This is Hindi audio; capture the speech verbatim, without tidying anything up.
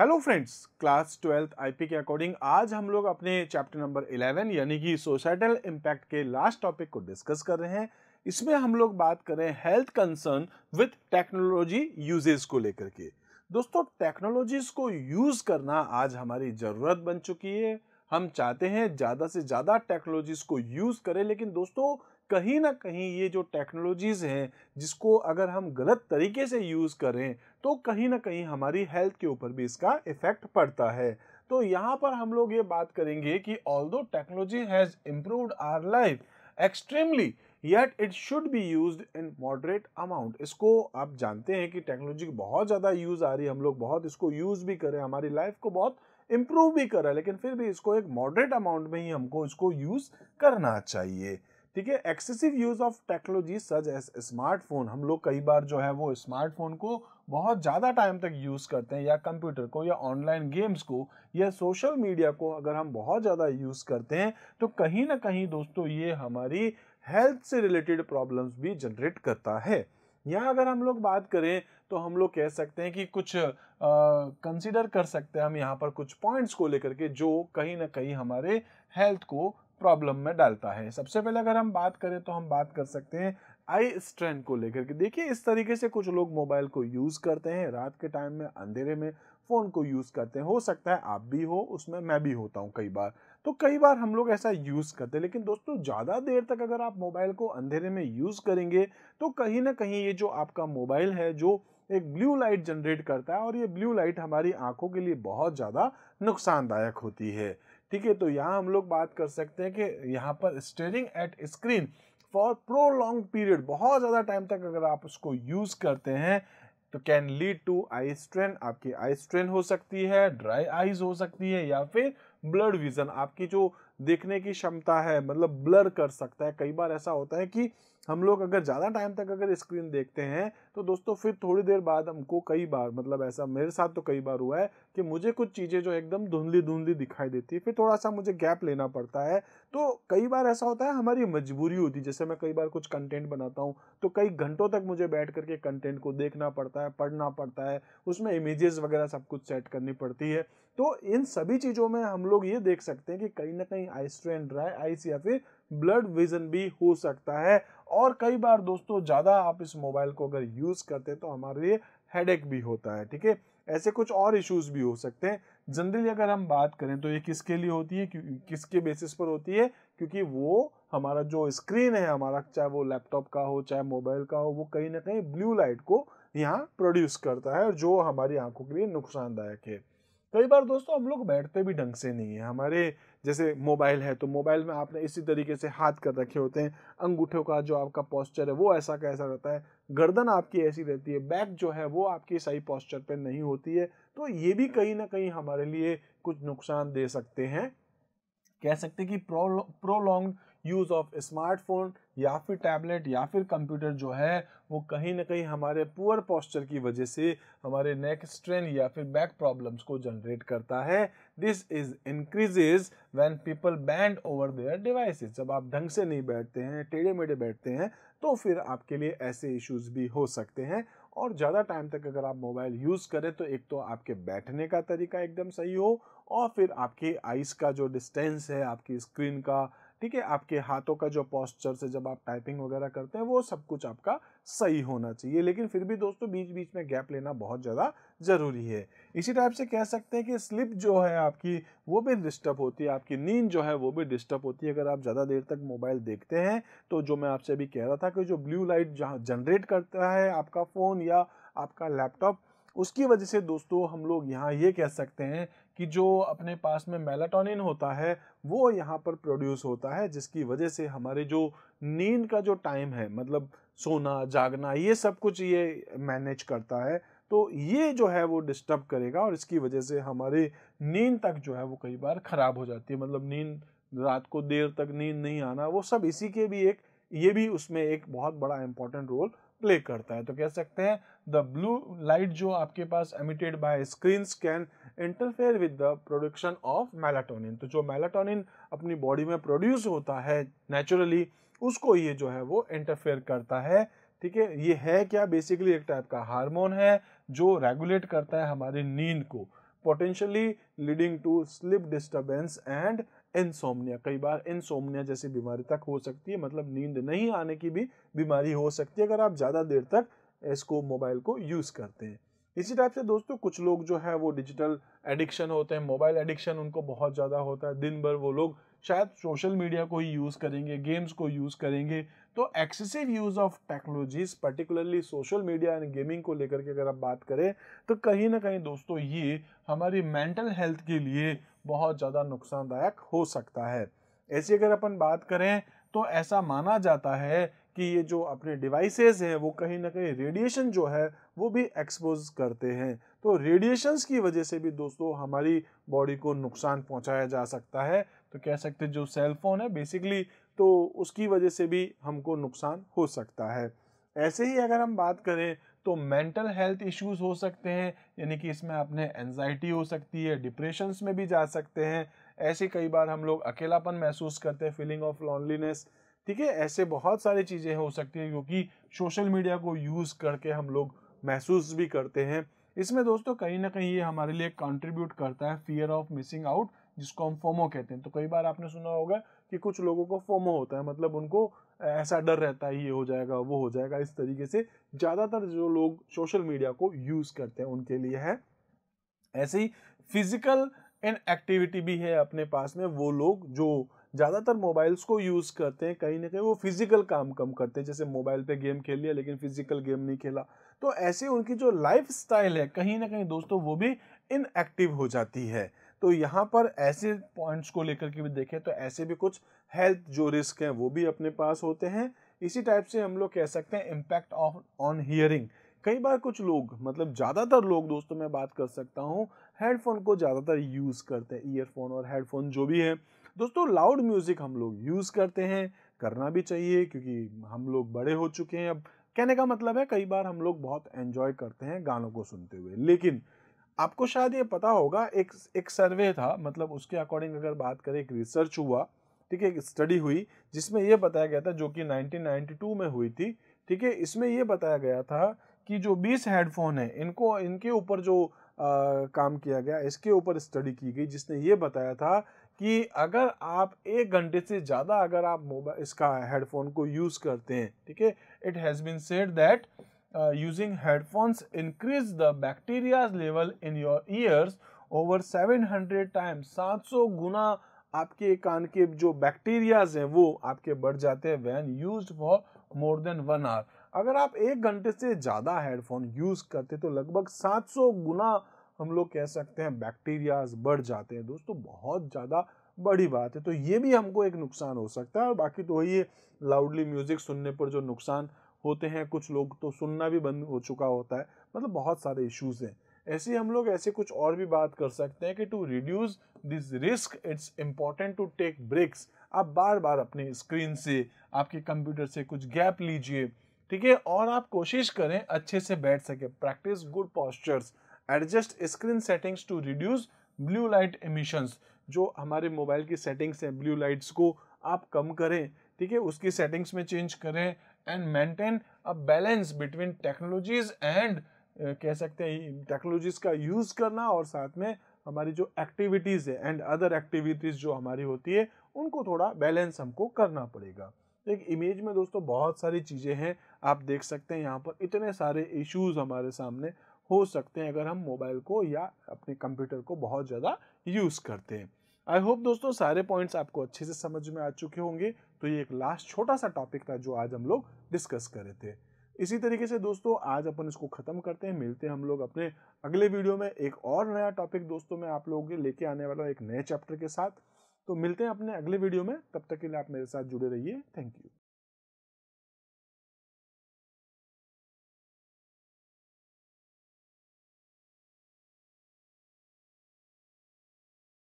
Hello friends, class twelfth IP के अकॉर्डिंग आज हम लोग अपने चैप्टर नंबर इलेवन यानी कि सोसाइटल इम्पैक्ट के लास्ट टॉपिक को डिस्कस कर रहे हैं। इसमें हम लोग बात कर रहे हैं health concern with technology uses को लेकर के। दोस्तों, टेक्नोलॉजीज को यूज़ करना आज हमारी ज़रूरत बन चुकी है। हम चाहते हैं ज़्यादा से ज़्यादा टेक्नोलॉजीज़ को यूज़ करें, लेकिन दोस्तों कहीं ना कहीं ये जो टेक्नोलॉजीज़ हैं जिसको अगर हम गलत तरीके से यूज़ करें तो कहीं ना कहीं हमारी हेल्थ के ऊपर भी इसका इफ़ेक्ट पड़ता है। तो यहाँ पर हम लोग ये बात करेंगे कि although technology has improved our life extremely yet it should be used in moderate amount. इसको आप जानते हैं कि टेक्नोलॉजी की बहुत ज़्यादा यूज़ आ रही है, हम लोग बहुत इसको यूज़ भी करें, हमारी लाइफ को बहुत इम्प्रूव भी कर रहा है, लेकिन फिर भी इसको एक मॉडरेट अमाउंट में ही हमको इसको यूज़ करना चाहिए। ठीक है, excessive use of technology such as smartphone, हम लोग कई बार जो है वो स्मार्टफोन को बहुत ज़्यादा टाइम तक यूज़ करते हैं, या कंप्यूटर को, या ऑनलाइन गेम्स को, या सोशल मीडिया को अगर हम बहुत ज़्यादा यूज़ करते हैं तो कहीं ना कहीं दोस्तों ये हमारी हेल्थ से रिलेटेड प्रॉब्लम्स भी जनरेट करता है। यहाँ अगर हम लोग बात करें तो हम लोग कह सकते हैं कि कुछ कंसिडर कर सकते हैं हम यहाँ पर कुछ पॉइंट्स को लेकर के जो कहीं ना कहीं हमारे हेल्थ को प्रॉब्लम में डालता है। सबसे पहले अगर हम बात करें तो हम बात कर सकते हैं आई स्ट्रेन को लेकर के। देखिए, इस तरीके से कुछ लोग मोबाइल को यूज़ करते हैं, रात के टाइम में अंधेरे में फ़ोन को यूज़ करते हैं। हो सकता है आप भी हो उसमें, मैं भी होता हूँ कई बार, तो कई बार हम लोग ऐसा यूज़ करते हैं। लेकिन दोस्तों, ज़्यादा देर तक अगर आप मोबाइल को अंधेरे में यूज़ करेंगे तो कहीं ना कहीं ये जो आपका मोबाइल है जो एक ब्लू लाइट जनरेट करता है, और ये ब्लू लाइट हमारी आँखों के लिए बहुत ज़्यादा नुकसानदायक होती है। ठीक है, तो यहाँ हम लोग बात कर सकते हैं कि यहाँ पर staring at screen for prolong period, बहुत ज़्यादा टाइम तक अगर आप उसको यूज़ करते हैं तो can lead to eye strain. आपकी आई स्ट्रेन हो सकती है, ड्राई आईज हो सकती है, या फिर ब्लर्ड विजन, आपकी जो देखने की क्षमता है मतलब ब्लर कर सकता है। कई बार ऐसा होता है कि हम लोग अगर ज़्यादा टाइम तक अगर स्क्रीन देखते हैं तो दोस्तों फिर थोड़ी देर बाद हमको कई बार, मतलब ऐसा मेरे साथ तो कई बार हुआ है कि मुझे कुछ चीज़ें जो एकदम धुंधली धुंधली दिखाई देती है, फिर थोड़ा सा मुझे गैप लेना पड़ता है। तो कई बार ऐसा होता है हमारी मजबूरी होती है, जैसे मैं कई बार कुछ कंटेंट बनाता हूँ तो कई घंटों तक मुझे बैठ करके कंटेंट को देखना पड़ता है, पढ़ना पड़ता है, उसमें इमेजेस वगैरह सब कुछ सेट करनी पड़ती है। तो इन सभी चीज़ों में हम लोग ये देख सकते हैं कि कहीं ना कहीं आई स्ट्रेन, ड्राई आइस या फिर ब्लड विजन भी हो सकता है। और कई बार दोस्तों ज़्यादा आप इस मोबाइल को अगर यूज़ करते हैं तो हमारे लिए हेडेक भी होता है। ठीक है, ऐसे कुछ और इश्यूज भी हो सकते हैं। जनरली अगर हम बात करें तो ये किसके लिए होती है, किसके बेसिस पर होती है, क्योंकि वो हमारा जो स्क्रीन है हमारा, चाहे वो लैपटॉप का हो चाहे मोबाइल का हो, वो कहीं ना कहीं ब्लू लाइट को यहाँ प्रोड्यूस करता है, और जो हमारी आँखों के लिए नुकसानदायक है। कई बार दोस्तों हम लोग बैठते भी ढंग से नहीं है, हमारे जैसे मोबाइल है तो मोबाइल में आपने इसी तरीके से हाथ कर रखे होते हैं, अंगूठों का जो आपका पोस्चर है वो ऐसा कैसा रहता है, गर्दन आपकी ऐसी रहती है, बैक जो है वो आपकी सही पोस्चर पे नहीं होती है। तो ये भी कहीं ना कहीं हमारे लिए कुछ नुकसान दे सकते हैं। कह सकते हैं कि pro prolong use of smartphone या फिर टैबलेट या फिर कंप्यूटर जो है वो कहीं ना कहीं हमारे पुअर पोस्चर की वजह से हमारे नेक स्ट्रेन या फिर बैक प्रॉब्लम्स को जनरेट करता है। This is increases when people bend over their devices. जब आप ढंग से नहीं बैठते हैं, टेढ़े मेढ़े बैठते हैं, तो फिर आपके लिए ऐसे इश्यूज भी हो सकते हैं। और ज़्यादा टाइम तक अगर आप मोबाइल यूज़ करें तो एक तो आपके बैठने का तरीका एकदम सही हो, और फिर आपकी आइज़ का जो डिस्टेंस है आपकी स्क्रीन का, ठीक है, आपके हाथों का जो पोस्चर से जब आप टाइपिंग वगैरह करते हैं वो सब कुछ आपका सही होना चाहिए। लेकिन फिर भी दोस्तों बीच बीच में गैप लेना बहुत ज़्यादा ज़रूरी है। इसी टाइप से कह सकते हैं कि स्लिप जो है आपकी वो भी डिस्टर्ब होती है, आपकी नींद जो है वो भी डिस्टर्ब होती है अगर आप ज़्यादा देर तक मोबाइल देखते हैं तो। जो मैं आपसे अभी कह रहा था कि जो ब्लू लाइट जहाँ जनरेट करता है आपका फ़ोन या आपका लैपटॉप, उसकी वजह से दोस्तों हम लोग यहाँ ये कह सकते हैं कि जो अपने पास में मेलाटोनिन होता है वो यहाँ पर प्रोड्यूस होता है, जिसकी वजह से हमारे जो नींद का जो टाइम है मतलब सोना जागना ये सब कुछ ये मैनेज करता है। तो ये जो है वो डिस्टर्ब करेगा, और इसकी वजह से हमारी नींद तक जो है वो कई बार ख़राब हो जाती है, मतलब नींद रात को देर तक नींद नहीं आना, वो सब इसी के भी एक, ये भी उसमें एक बहुत बड़ा इम्पोर्टेंट रोल प्ले करता है। तो कह सकते हैं द ब्लू लाइट जो आपके पास emitted by screens can interfere with the production of melatonin. तो जो मेलाटोनिन अपनी बॉडी में प्रोड्यूस होता है नेचुरली, उसको ये जो है वो इंटरफेयर करता है। ठीक है, ये है क्या, बेसिकली एक टाइप का हार्मोन है जो रेगुलेट करता है हमारी नींद को। potentially leading to sleep disturbance and insomnia. कई बार insomnia जैसी बीमारी तक हो सकती है, मतलब नींद नहीं आने की भी बीमारी हो सकती है अगर आप ज़्यादा देर तक इसको मोबाइल को यूज़ करते हैं. इसी टाइप से दोस्तों कुछ लोग जो है वो डिजिटल एडिक्शन होते हैं, मोबाइल एडिक्शन उनको बहुत ज़्यादा होता है. दिन भर वो लोग शायद सोशल मीडिया को ही यूज़ करेंगे, गेम्स को यूज़ करेंगे. तो excessive use of technologies particularly social media and gaming को लेकर के अगर आप बात करें तो कहीं ना कहीं दोस्तों ये हमारी मेंटल हेल्थ के लिए बहुत ज़्यादा नुकसानदायक हो सकता है. ऐसी अगर अपन बात करें तो ऐसा माना जाता है कि ये जो अपने डिवाइसेस हैं वो कहीं ना कहीं रेडिएशन जो है वो भी एक्सपोज करते हैं. तो रेडिएशंस की वजह से भी दोस्तों हमारी बॉडी को नुकसान पहुंचाया जा सकता है. तो कह सकते हैं जो सेल फोन है बेसिकली तो उसकी वजह से भी हमको नुकसान हो सकता है. ऐसे ही अगर हम बात करें तो मेंटल हेल्थ इश्यूज हो सकते हैं, यानी कि इसमें आपने एंजाइटी हो सकती है, डिप्रेशंस में भी जा सकते हैं. ऐसे कई बार हम लोग अकेलापन महसूस करते हैं, फीलिंग ऑफ लॉनलीनेस, ठीक है. ऐसे बहुत सारी चीज़ें हो सकती हैं क्योंकि सोशल मीडिया को यूज़ करके हम लोग महसूस भी करते हैं. इसमें दोस्तों कहीं ना कहीं ये हमारे लिए कंट्रीब्यूट करता है फियर ऑफ मिसिंग आउट, जिसको हम फोमो कहते हैं. तो कई बार आपने सुना होगा कि कुछ लोगों को फोमो होता है, मतलब उनको ऐसा डर रहता है ये हो जाएगा वो हो जाएगा. इस तरीके से ज़्यादातर जो लोग सोशल मीडिया को यूज़ करते हैं उनके लिए है. ऐसे ही फिजिकल इन एक्टिविटी भी है अपने पास में. वो लोग जो ज़्यादातर मोबाइल्स को यूज़ करते हैं कहीं ना कहीं वो फिजिकल काम कम करते हैं, जैसे मोबाइल पे गेम खेल लिया लेकिन फिजिकल गेम नहीं खेला. तो ऐसे उनकी जो लाइफस्टाइल है कहीं ना कहीं दोस्तों वो भी इनएक्टिव हो जाती है. तो यहाँ पर ऐसे पॉइंट्स को लेकर के भी देखें तो ऐसे भी कुछ हेल्थ जो रिस्क हैं वो भी अपने पास होते हैं. इसी टाइप से हम लोग कह सकते हैं इम्पैक्ट ऑफ ऑन हियरिंग. कई बार कुछ लोग, मतलब ज़्यादातर लोग दोस्तों मैं बात कर सकता हूँ, हेडफोन को ज़्यादातर यूज़ करते हैं. ईयरफोन और हेडफोन जो भी है दोस्तों, लाउड म्यूज़िक हम लोग यूज़ करते हैं, करना भी चाहिए क्योंकि हम लोग बड़े हो चुके हैं. अब कहने का मतलब है कई बार हम लोग बहुत एंजॉय करते हैं गानों को सुनते हुए, लेकिन आपको शायद ये पता होगा एक एक सर्वे था, मतलब उसके अकॉर्डिंग अगर बात करें एक रिसर्च हुआ, ठीक है, एक स्टडी हुई जिसमें यह बताया गया था, जो कि नाइनटीन नाइंटी टू में हुई थी, ठीक है. इसमें यह बताया गया था कि जो बीस हेडफोन है इनको इनके ऊपर जो आ, काम किया गया, इसके ऊपर स्टडी की गई जिसने ये बताया था कि अगर आप एक घंटे से ज़्यादा अगर आप मोबाइल इसका हेडफोन को यूज़ करते हैं, ठीक है, it has been said that using headphones increase the bacterias level in your ears over seven hundred time. सात सौ गुना आपके कान के जो बैक्टीरियाज हैं वो आपके बढ़ जाते हैं when used for more than one hour. अगर आप एक घंटे से ज़्यादा हेडफोन यूज़ करते तो लगभग सात सौ गुना हम लोग कह सकते हैं बैक्टीरियाज बढ़ जाते हैं दोस्तों. बहुत ज़्यादा बड़ी बात है. तो ये भी हमको एक नुकसान हो सकता है. और बाकी तो वही लाउडली म्यूज़िक सुनने पर जो नुकसान होते हैं, कुछ लोग तो सुनना भी बंद हो चुका होता है, मतलब बहुत सारे इश्यूज़ हैं. ऐसे हम लोग ऐसे कुछ और भी बात कर सकते हैं कि to reduce this risk it's important to take breaks. आप बार बार अपने स्क्रीन से, आपके कंप्यूटर से कुछ गैप लीजिए, ठीक है, और आप कोशिश करें अच्छे से बैठ सके. Practice good postures, adjust screen settings to reduce blue light emissions. जो हमारे मोबाइल की सेटिंग्स हैं ब्लू लाइट्स को आप कम करें, ठीक है, उसकी सेटिंग्स में चेंज करें. And maintain a balance between technologies and कह सकते हैं टेक्नोलॉजीज का यूज़ करना और साथ में हमारी जो एक्टिविटीज़ है एंड अदर एक्टिविटीज़ जो हमारी होती है उनको थोड़ा बैलेंस हमको करना पड़ेगा. एक इमेज में दोस्तों बहुत सारी चीज़ें हैं, आप देख सकते हैं यहाँ पर इतने सारे इश्यूज़ हमारे सामने हो सकते हैं अगर हम मोबाइल को या अपने कंप्यूटर को बहुत ज़्यादा यूज़ करते हैं. आई होप दोस्तों सारे पॉइंट्स आपको अच्छे से समझ में आ चुके होंगे. तो ये एक लास्ट छोटा सा टॉपिक था जो आज हम लोग डिस्कस कर रहे थे. इसी तरीके से दोस्तों आज अपन इसको ख़त्म करते हैं. मिलते हैं हम लोग अपने अगले वीडियो में. एक और नया टॉपिक दोस्तों मैं आप लोगों के लेके आने वाला हूँ एक नए चैप्टर के साथ. तो मिलते हैं अपने अगले वीडियो में. तब तक के लिए आप मेरे साथ जुड़े रहिए. Thank you.